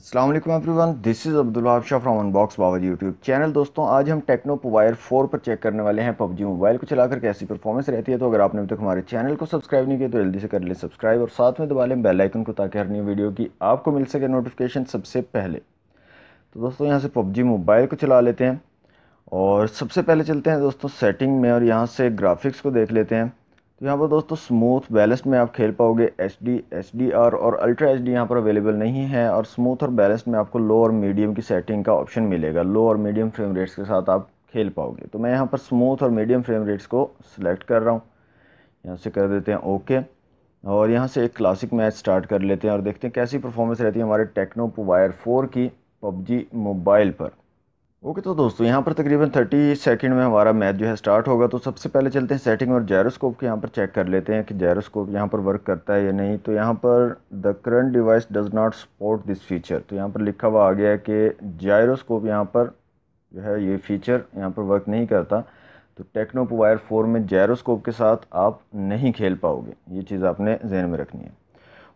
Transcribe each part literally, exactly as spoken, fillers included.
अस्सलाम वालेकुम everyone, this is Abdul Haqsha from unbox Bawaji YouTube channel. दोस्तों आज हम टेक्नो पोवायर फोर पर चेक करने वाले हैं पबजी मोबाइल को चलाकर कैसी परफॉर्मेंस रहती है। तो अगर आपने अभी तक हमारे चैनल को सब्सक्राइब नहीं किया तो जल्दी से कर ले सब्सक्राइब और साथ में दबा लें बेल आइकन को ताकि हर नई वीडियो की आपको मिल सके नोटिफिकेशन सबसे पहले। तो दोस्तों यहाँ से पबजी मोबाइल को चला लेते हैं और सबसे पहले चलते हैं दोस्तों सेटिंग में और यहाँ से ग्राफिक्स को देख लेते हैं। तो यहाँ पर दोस्तों स्मूथ बैलेंस में आप खेल पाओगे, एचडी, एचडीआर और अल्ट्रा एचडी यहाँ पर अवेलेबल नहीं है। और स्मूथ और बैलेंस में आपको लो और मीडियम की सेटिंग का ऑप्शन मिलेगा, लो और मीडियम फ्रेम रेट्स के साथ आप खेल पाओगे। तो मैं यहाँ पर स्मूथ और मीडियम फ्रेम रेट्स को सिलेक्ट कर रहा हूँ, यहाँ से कर देते हैं ओके। और यहाँ से एक क्लासिक मैच स्टार्ट कर लेते हैं और देखते हैं कैसी परफॉर्मेंस रहती है हमारे टेक्नो पोवायर फोर की पबजी मोबाइल पर। ओके okay, तो दोस्तों यहाँ पर तकरीबन तीस सेकंड में हमारा मैच जो है स्टार्ट होगा। तो सबसे पहले चलते हैं सेटिंग और जायरोस्कोप के यहाँ पर चेक कर लेते हैं कि जायरोस्कोप यहाँ पर वर्क करता है या नहीं। तो यहाँ पर the current device does not support this feature, तो यहाँ पर लिखा हुआ आ गया है कि जायरोस्कोप यहाँ पर जो है ये फीचर यहाँ पर वर्क नहीं करता। तो टेक्नो पोवायर फोर में जायरोस्कोप के साथ आप नहीं खेल पाओगे, ये चीज़ आपने जहन में रखनी है।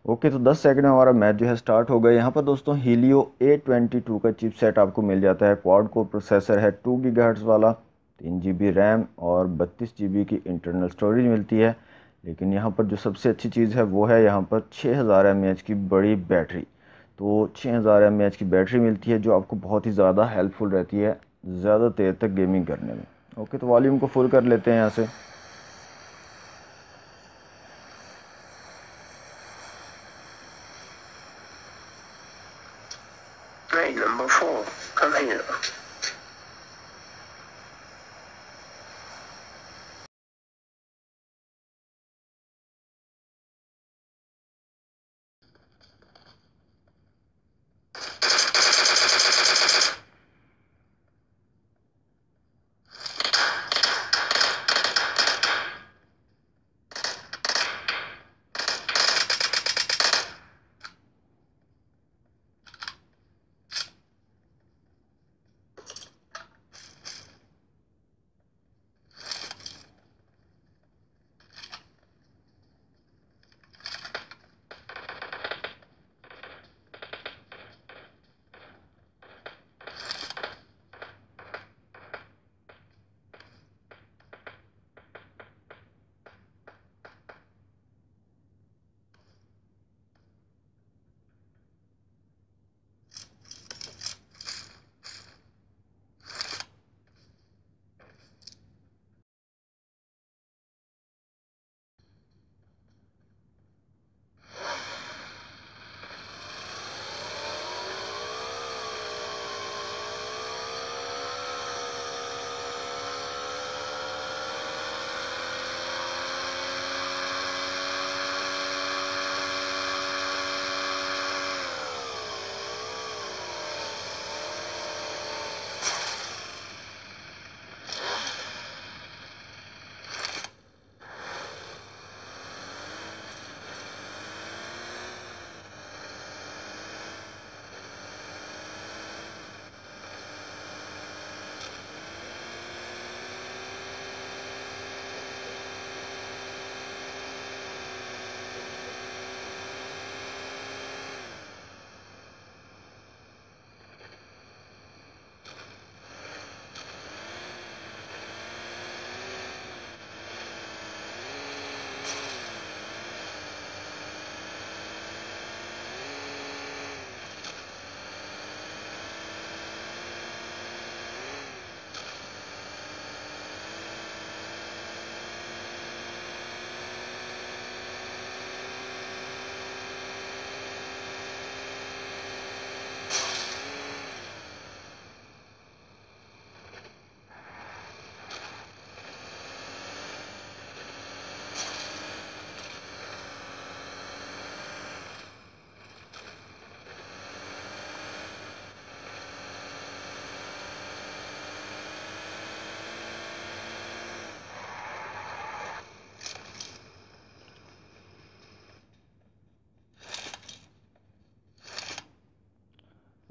ओके okay, तो दस सेकंड में हमारा मैच जो है स्टार्ट हो गया। यहाँ पर दोस्तों हीलियो ए ट्वेंटी टू का चिपसेट आपको मिल जाता है, क्वाड कोर प्रोसेसर है, टू गीगाहर्ट्ज़ वाला, तीन जी बी रैम और बत्तीस जी बी की इंटरनल स्टोरेज मिलती है। लेकिन यहाँ पर जो सबसे अच्छी चीज़ है वो है यहाँ पर छः हज़ार एम ए एच की बड़ी बैटरी। तो छः हज़ार एम ए एच की बैटरी मिलती है जो आपको बहुत ही ज़्यादा हेल्पफुल रहती है ज़्यादा देर तक गेमिंग करने में। ओके okay, तो वॉल्यूम को फुल कर लेते हैं यहाँ से।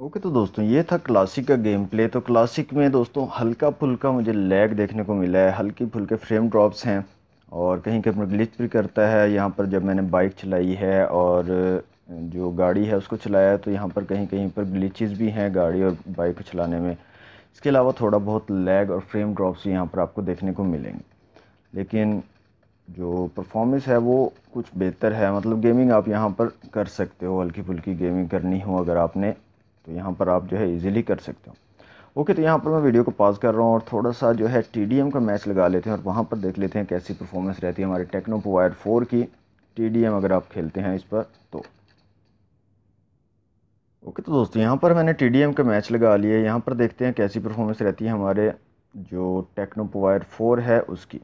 ओके okay, तो दोस्तों ये था क्लासिक का गेम प्ले। तो क्लासिक में दोस्तों हल्का फुल्का मुझे लैग देखने को मिला है, हल्की फुल्के फ्रेम ड्रॉप्स हैं और कहीं कहीं ग्लिच भी करता है। यहाँ पर जब मैंने बाइक चलाई है और जो गाड़ी है उसको चलाया, तो यहाँ पर कहीं कहीं पर ग्लिचेज़ भी हैं गाड़ी और बाइक को चलाने में। इसके अलावा थोड़ा बहुत लैग और फ्रेम ड्रॉप्स यहाँ पर आपको देखने को मिलेंगे, लेकिन जो परफॉर्मेंस है वो कुछ बेहतर है। मतलब गेमिंग आप यहाँ पर कर सकते हो, हल्की फुल्की गेमिंग करनी हो अगर आपने, तो यहाँ पर आप जो है इजीली कर सकते हो। ओके, तो यहाँ पर मैं वीडियो को पॉज कर रहा हूँ और थोड़ा सा जो है टीडीएम का मैच लगा लेते हैं और वहाँ पर देख लेते हैं कैसी परफॉर्मेंस रहती है हमारे टेक्नो पोवायर फोर की। टीडीएम अगर आप खेलते हैं इस पर तो ओके। तो दोस्तों यहाँ पर मैंने टीडीएम का मैच लगा लिया, यहाँ पर देखते हैं कैसी परफॉर्मेंस रहती है हमारे जो टेक्नो पोवायर फोर है उसकी।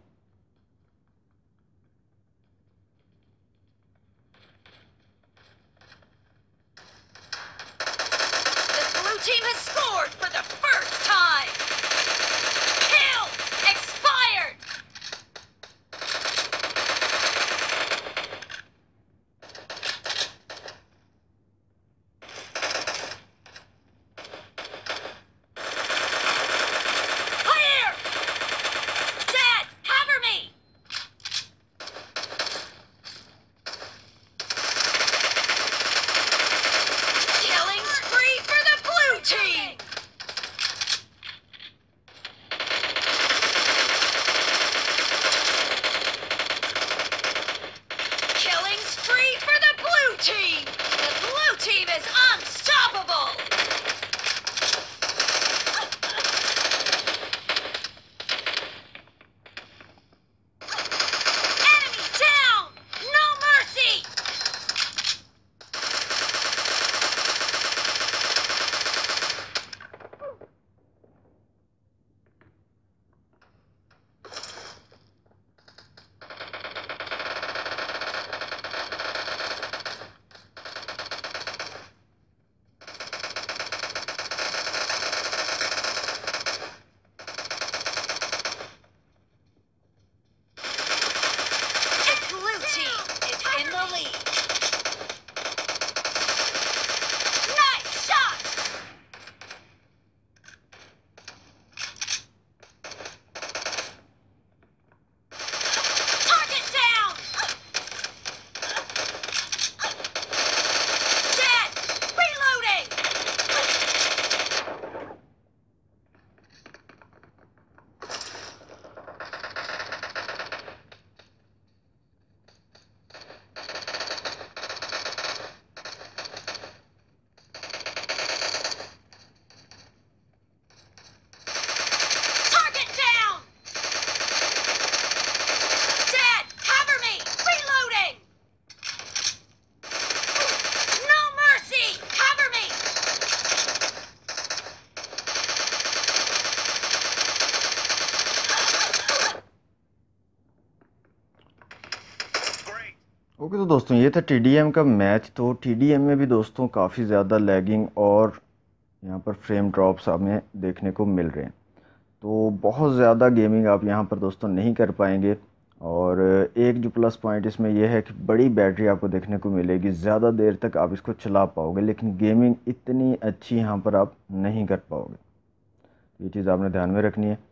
ओके तो दोस्तों ये था टीडीएम का मैच। तो टीडीएम में भी दोस्तों काफ़ी ज़्यादा लैगिंग और यहाँ पर फ्रेम ड्रॉप्स हमें देखने को मिल रहे हैं, तो बहुत ज़्यादा गेमिंग आप यहाँ पर दोस्तों नहीं कर पाएंगे। और एक जो प्लस पॉइंट इसमें यह है कि बड़ी बैटरी आपको देखने को मिलेगी, ज़्यादा देर तक आप इसको चला पाओगे, लेकिन गेमिंग इतनी अच्छी यहाँ पर आप नहीं कर पाओगे। ये चीज़ आपने ध्यान में रखनी है।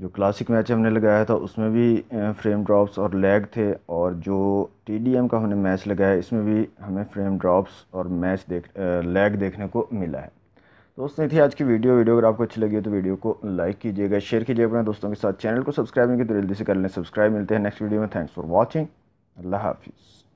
जो क्लासिक मैच हमने लगाया था उसमें भी फ्रेम ड्रॉप्स और लैग थे, और जो टीडीएम का हमने मैच लगाया इसमें भी हमें फ्रेम ड्रॉप्स और मैच देख लैग देखने को मिला है। दोस्तों ये थी आज की वीडियो वीडियो अगर आपको अच्छी लगी हो तो वीडियो को लाइक कीजिएगा, शेयर कीजिएगा अपने दोस्तों के साथ। चैनल को सब्सक्राइब नहीं किया तो जल्दी से कर लें सब्सक्राइब। मिलते हैं नेक्स्ट वीडियो में। Thanks for watching. अल्लाह हाफिज़।